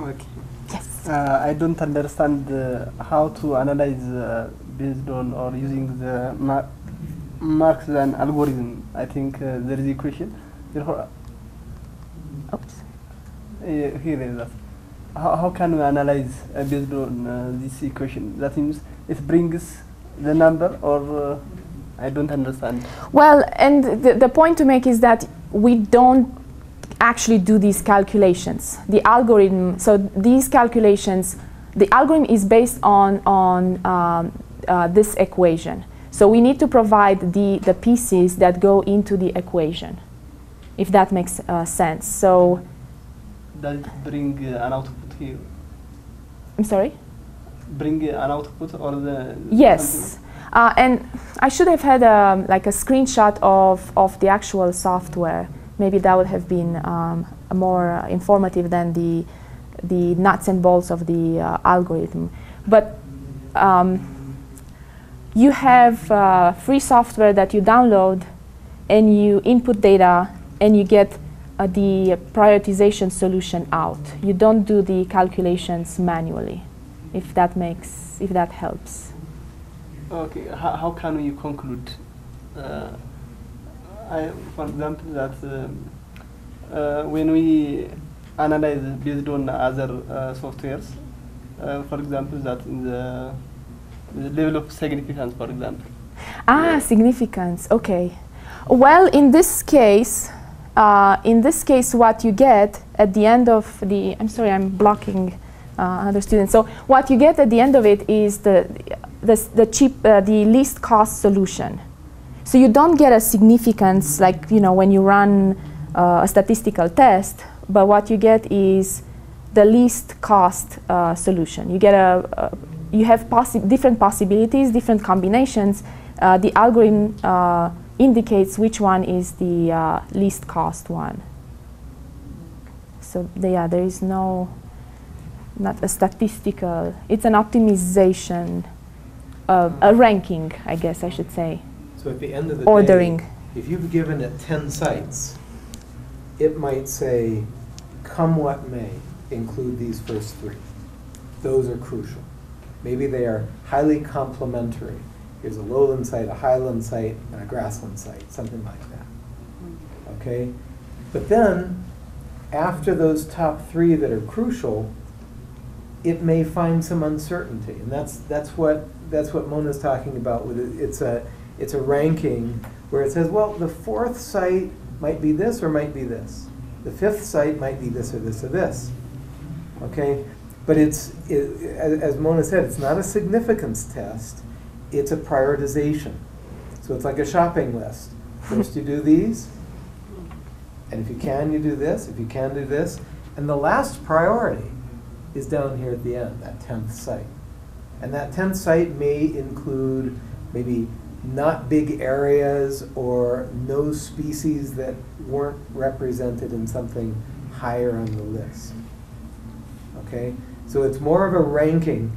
Okay. Yes. I don't understand how to analyze based on or using the Marxian algorithm. I think there is a question. Therefore, oops. Here is that. How can we analyze based on this equation? That means it brings the number, or I don't understand. Well, and the point to make is that we don't actually do these calculations. The algorithm, so these calculations, the algorithm is based on this equation. So we need to provide the pieces that go into the equation, if that makes sense. So. Does it bring an output here? I'm sorry? Bring an output or the... Yes. And I should have had like a screenshot of the actual software. Maybe that would have been more informative than the nuts and bolts of the algorithm. But you have free software that you download and you input data and you get the prioritization solution out. You don't do the calculations manually, if that makes, if that helps. Okay, how can you conclude? For example, that when we analyze based on other softwares, for example, that in the level of significance, for example. Ah, yeah. Significance. Okay. Well, in this case. What you get at the end of the, I'm sorry, I'm blocking other students. So what you get at the end of it is the least cost solution. So you don't get a significance like, you know, when you run a statistical test, but what you get is the least cost solution. You get you have different possibilities, different combinations. The algorithm indicates which one is the least cost one. So there is no, not a statistical, it's an optimization, a ranking, I guess I should say. So at the end of the ordering. Day, if you've given it 10 sites, it might say, come what may, include these first three. Those are crucial. Maybe they are highly complementary. Here's a lowland site, a highland site, and a grassland site, something like that, okay? But then, after those top three that are crucial, it may find some uncertainty, and that's what Mona's talking about with it. It's a ranking where it says, well, the fourth site might be this or might be this. The fifth site might be this or this or this, okay? But as Mona said, it's not a significance test. It's a prioritization. So it's like a shopping list. First you do these, and if you can, you do this, if you can, do this. And the last priority is down here at the end, that 10th site. And that 10th site may include maybe not big areas or no species that weren't represented in something higher on the list. Okay? So it's more of a ranking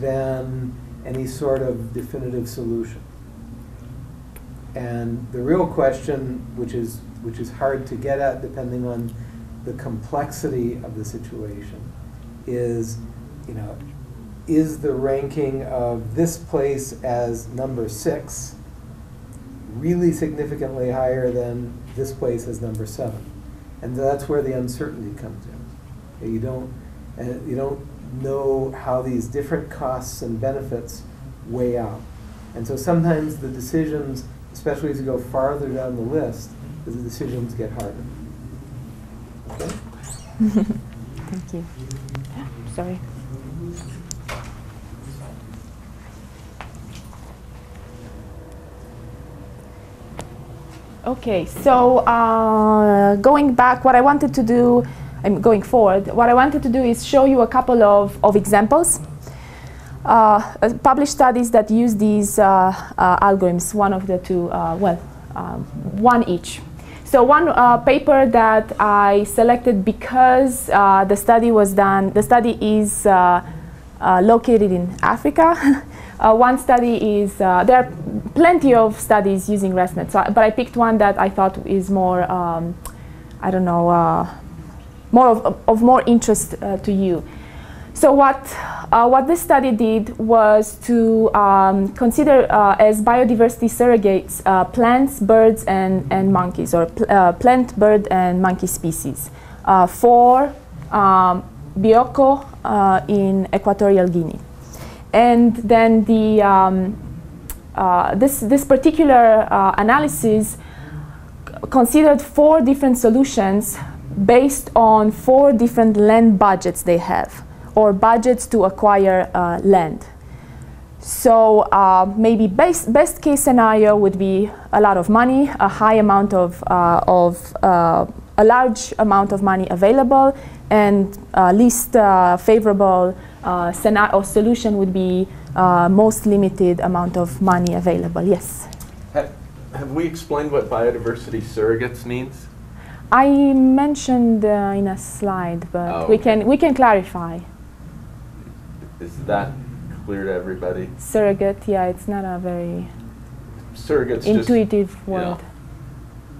than any sort of definitive solution. And the real question, which is hard to get at depending on the complexity of the situation, is, you know, is the ranking of this place as number 6 really significantly higher than this place as number 7? And that's where the uncertainty comes in. You don't know how these different costs and benefits weigh out. And so sometimes the decisions, especially as you go farther down the list, the decisions get harder. Okay? Thank you. Sorry. Okay, so going back, what I wanted to do, I'm going forward. What I wanted to do is show you a couple of examples, published studies that use these algorithms, one of the two, one each. So one paper that I selected because the study was done, the study is located in Africa. One study is, there are plenty of studies using ResNet, so, but I picked one that I thought is more, I don't know, more interest to you. So what this study did was to consider as biodiversity surrogates plants, birds, and monkeys, or plant, bird, and monkey species for Bioko in Equatorial Guinea. And then the, this particular analysis considered 4 different solutions based on 4 different land budgets they have, or budgets to acquire land. So maybe best case scenario would be a lot of money, a high amount of, a large amount of money available, and least favorable scenario or solution would be most limited amount of money available. Yes? Have we explained what biodiversity surrogates means? I mentioned in a slide, but oh, we can clarify. Is that clear to everybody? Surrogate, yeah, it's not a very intuitive word. Yeah.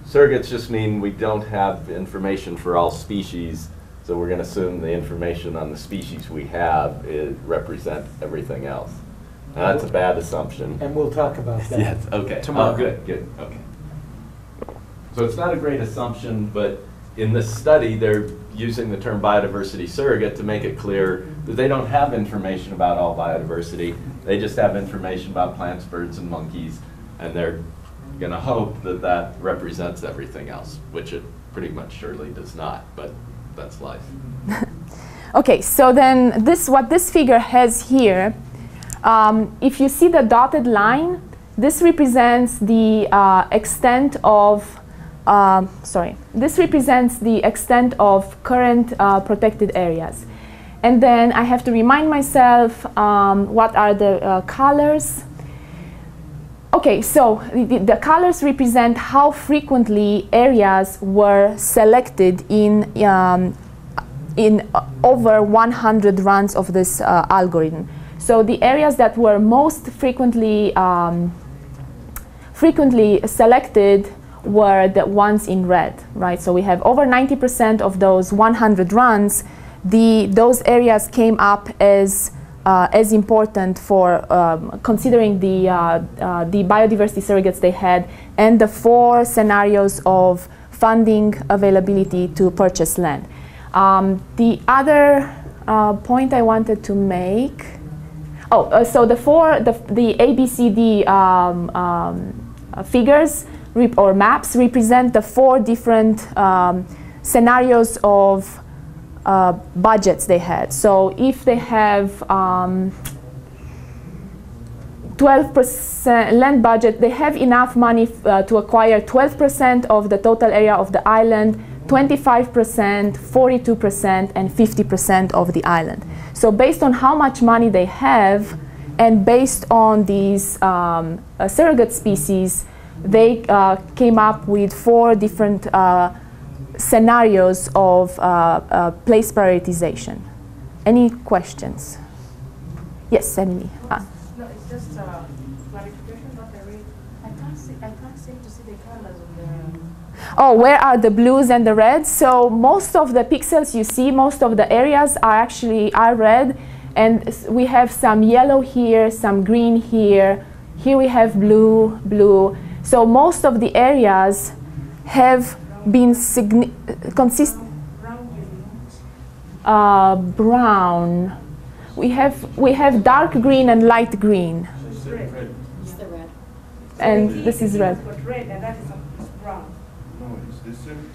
Surrogates just mean we don't have information for all species, so we're going to assume the information on the species we have represent everything else. Now, that's a bad assumption. And we'll talk about that. Yes, okay. Tomorrow. Oh, good, good, okay. So it's not a great assumption, but in this study, they're using the term biodiversity surrogate to make it clear that they don't have information about all biodiversity. They just have information about plants, birds, and monkeys, and they're going to hope that that represents everything else, which it pretty much surely does not, but that's life. Okay, so then what this figure has here, if you see the dotted line, this represents the extent of this represents the extent of current protected areas. And then I have to remind myself what are the colors. Okay, so the colors represent how frequently areas were selected in over 100 runs of this algorithm. So the areas that were most frequently selected were the ones in red, right? So we have over 90% of those 100 runs. Those areas came up as important for considering the biodiversity surrogates they had and the 4 scenarios of funding availability to purchase land. The other point I wanted to make, oh, so the ABCD figures or maps represent the 4 different scenarios of budgets they had. So if they have 12% land budget, they have enough money to acquire 12% of the total area of the island, 25%, 42%, and 50% of the island. So based on how much money they have and based on these surrogate species, they came up with 4 different scenarios of place prioritization. Any questions? Yes, Emily. No, it's just clarification, but I can't seem to see the colors of the... Oh, where are the blues and the reds? So most of the pixels you see, most of the areas are actually red, and we have some yellow here, some green here. Here we have blue, blue. So most of the areas have been brown. We have dark green and light green. So it's red. Red. It's the red. And so this is red. Red, and that is brown. No, it's the certain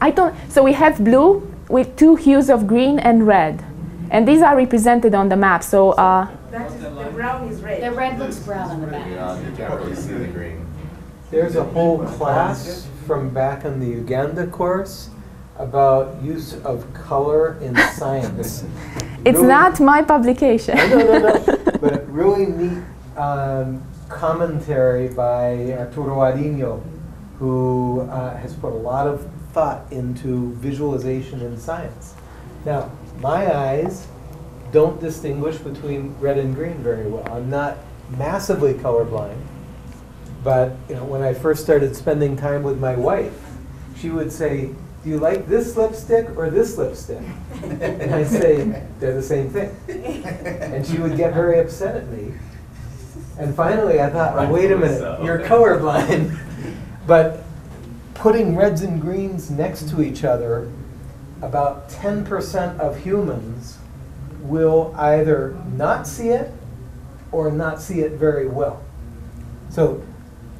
I don't. So we have blue with 2 hues of green and red, and these are represented on the map. So. That is, the brown is red. The red looks brown on the map. You can't really see the green. There's a whole class from back in the Uganda course about use of color in science. It's really not my publication. No. But really neat commentary by Arturo Ariño, who has put a lot of thought into visualization in science. Now, my eyes don't distinguish between red and green very well. I'm not massively colorblind, but when I first started spending time with my wife, she would say, do you like this lipstick or this lipstick? And I say, they're the same thing. And she would get very upset at me. And finally I thought, oh, wait a minute, you're colorblind. But putting reds and greens next to each other, about 10% of humans will either not see it or not see it very well. So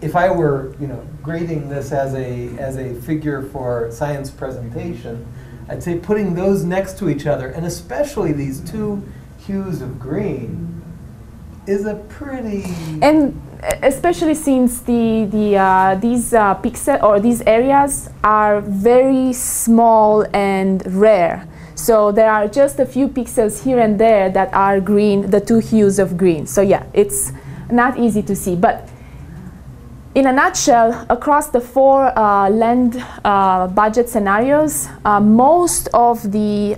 if I were, you know, grading this as a figure for science presentation, I'd say putting those next to each other, and especially these two hues of green, is a pretty... And especially since these pixel or these areas are very small and rare. So there are just a few pixels here and there that are green, the two hues of green. So yeah, it's not easy to see. But in a nutshell, across the four land budget scenarios, most of the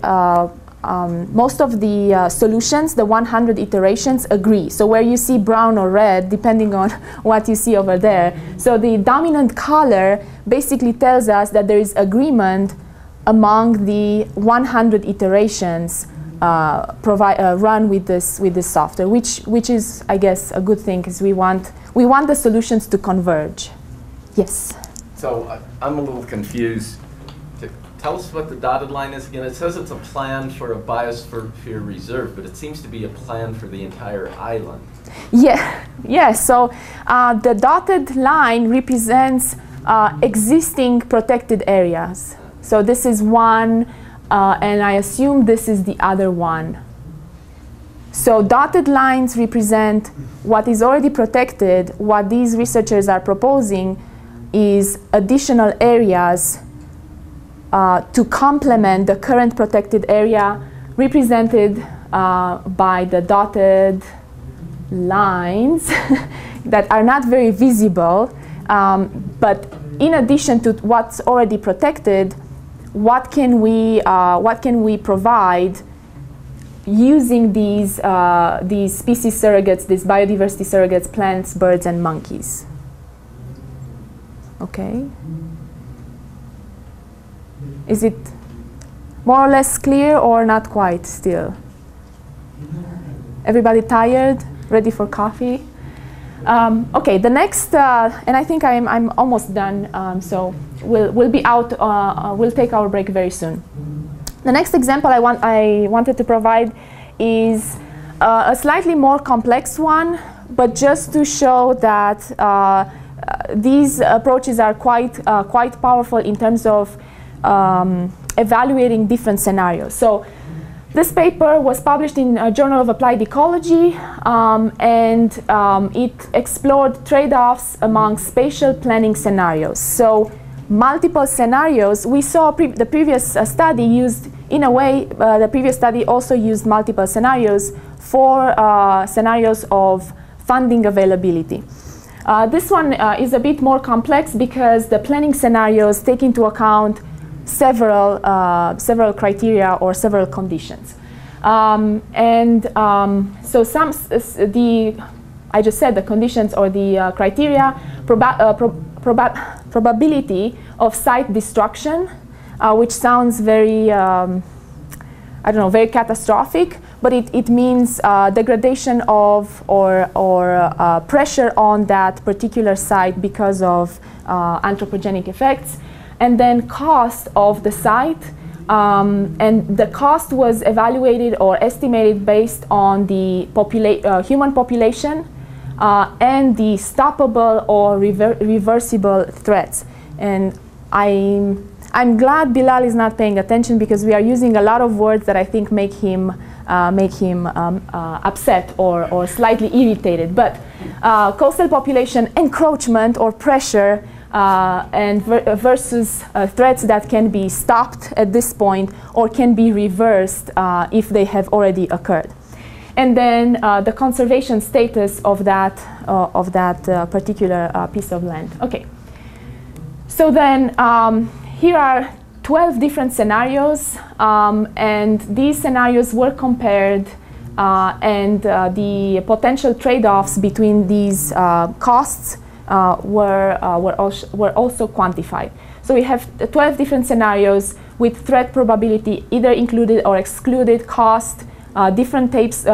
solutions, the 100 iterations, agree. So where you see brown or red, depending on what you see over there. So the dominant color basically tells us that there is agreement among the 100 iterations run with this software, which is, I guess, a good thing, because we want the solutions to converge. Yes. So I'm a little confused. Tell us what the dotted line is again. It says it's a plan for a biosphere reserve, but it seems to be a plan for the entire island. Yeah. Yeah. So the dotted line represents existing protected areas. So this is one, and I assume this is the other one. So dotted lines represent what is already protected. What these researchers are proposing is additional areas to complement the current protected area, represented by the dotted lines that are not very visible. But in addition to what's already protected, what can we provide using these species surrogates, these biodiversity surrogates, plants, birds, and monkeys? Okay. Is it more or less clear or not quite still? Everybody tired? Ready for coffee? Okay, the next, and I think I'm almost done, so we'll be out. We'll take our break very soon. The next example I wanted to provide is a slightly more complex one, but just to show that these approaches are quite powerful in terms of evaluating different scenarios. So this paper was published in Journal of Applied Ecology, and it explored trade-offs among spatial planning scenarios. So multiple scenarios. We saw the previous study used, in a way, the previous study also used multiple scenarios for scenarios of funding availability. This one is a bit more complex because the planning scenarios take into account several criteria or several conditions, so I just said the conditions or the criteria: probability of site destruction, which sounds very I don't know, very catastrophic, but it means degradation of or pressure on that particular site because of anthropogenic effects. And then cost of the site, and the cost was evaluated or estimated based on the human population and the stoppable or reversible threats. And I'm glad Bilal is not paying attention, because we are using a lot of words that I think make him upset or slightly irritated. But coastal population encroachment or pressure, and versus threats that can be stopped at this point or can be reversed if they have already occurred. And then the conservation status of that particular piece of land. Okay. So then here are 12 different scenarios, and these scenarios were compared, and the potential trade-offs between these costs were also quantified. So we have 12 different scenarios with threat probability either included or excluded, cost, different types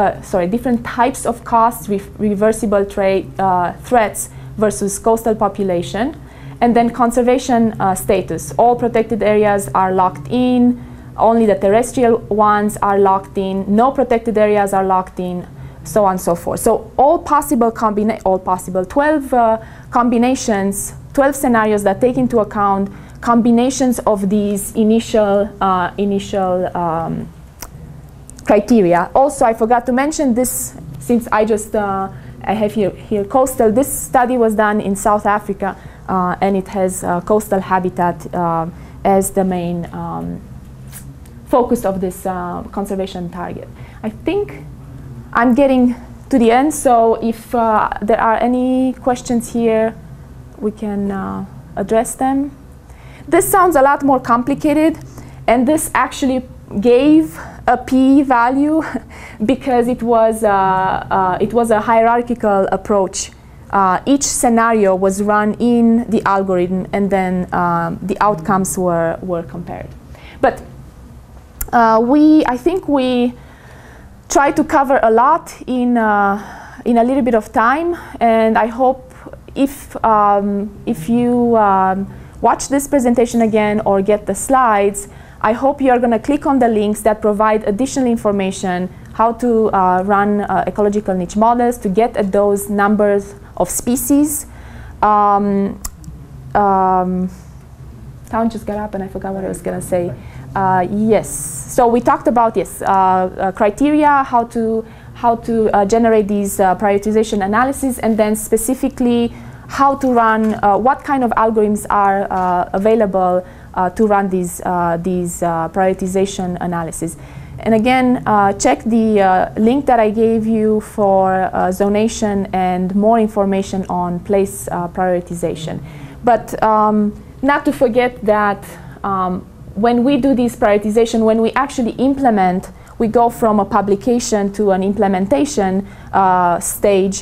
of costs with reversible threats versus coastal population, and then conservation status. All protected areas are locked in, only the terrestrial ones are locked in, no protected areas are locked in, so on and so forth. So all possible 12 combinations, 12 scenarios that take into account combinations of these initial criteria. Also, I forgot to mention this, since I have here coastal. This study was done in South Africa, and it has coastal habitat as the main focus of this conservation target. I think I'm getting to the end, so if there are any questions here, we can address them. This sounds a lot more complicated, and this actually gave a p-value because it was a hierarchical approach. Each scenario was run in the algorithm, and then the outcomes were compared. But I think we try to cover a lot in a little bit of time, and I hope if you watch this presentation again or get the slides, I hope you are going to click on the links that provide additional information how to run ecological niche models to get at those numbers of species. Town just got up and I forgot what I was going to say. Yes, so we talked about criteria, how to generate these prioritization analysis, and then specifically how to run what kind of algorithms are available to run these prioritization analysis. And again, check the link that I gave you for zonation and more information on place prioritization. But not to forget that when we do this prioritization, when we actually implement, we go from a publication to an implementation stage.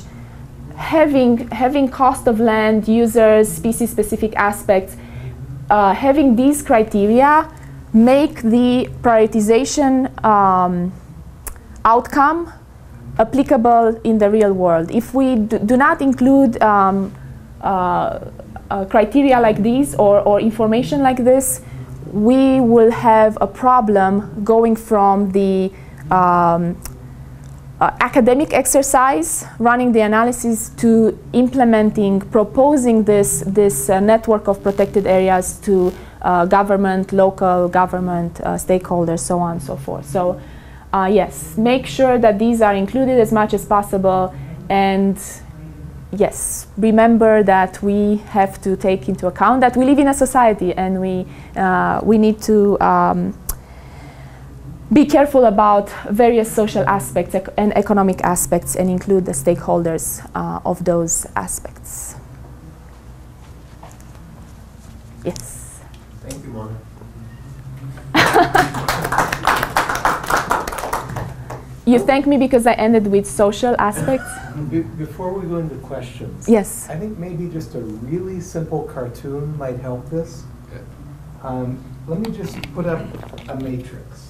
Having cost of land, users, species-specific aspects, having these criteria make the prioritization outcome applicable in the real world. If we do not include criteria like these or information like this, we will have a problem going from the academic exercise, running the analysis, to implementing, proposing this network of protected areas to government, local government stakeholders, so on and so forth. So yes, make sure that these are included as much as possible, and yes, remember that we have to take into account that we live in a society, and we need to be careful about various social aspects and economic aspects, and include the stakeholders of those aspects. Yes. Thank you, Monica. You thank me because I ended with social aspects? Before we go into questions, yes. I think maybe just a really simple cartoon might help this. Let me just put up a matrix.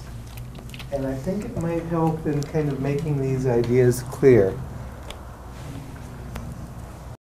And I think it might help in kind of making these ideas clear.